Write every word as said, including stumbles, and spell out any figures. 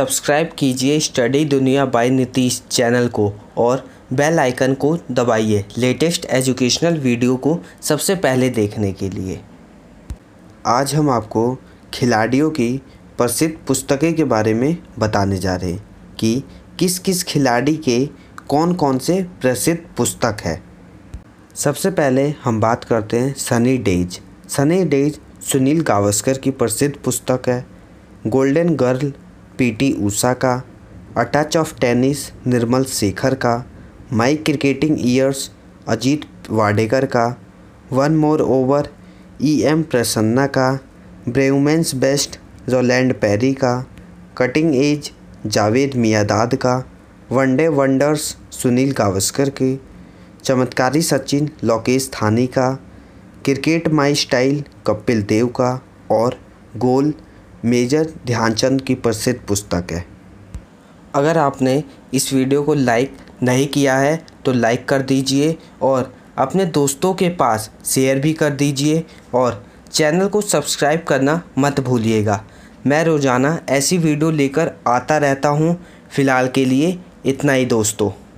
Subscribe कीजिए study दुनिया bye Nitish channel को और बेल आइकन को दबाइए लेटेस्ट एजुकेशनल वीडियो को सबसे पहले देखने के लिए। आज हम आपको खिलाड़ियों की प्रसिद्ध पुस्तकें के बारे में बताने जा रहे हैं कि किस किस खिलाड़ी के कौन कौन से प्रसिद्ध पुस्तक है। सबसे पहले हम बात करते हैं सनी डेज। सनी डेज सुनील गावस्कर की प्रसिद्ध पुस्तक है। गोल्डन गर्ल पीटी ऊषा का, a touch of tennis Nirmal Shekhar का, my cricketing years Ajit Wadekar का, one more over E M Prasanna का, ब्रेवमेन्स बेस्ट जोलैंड पेरी का, कटिंग एज जावेद मियादाद का, one day wonders Sunil Gavaskar की, चमत्कारी सचिन लोकेश थानी का, cricket my style Kapil Dev का और गोल मेजर ध्यानचंद की प्रसिद्ध पुस्तक है। अगर आपने इस वीडियो को लाइक नहीं किया है तो लाइक कर दीजिए और अपने दोस्तों के पास शेयर भी कर दीजिए और चैनल को सब्सक्राइब करना मत भूलिएगा। मैं रोज़ाना ऐसी वीडियो लेकर आता रहता हूँ। फ़िलहाल के लिए इतना ही दोस्तों।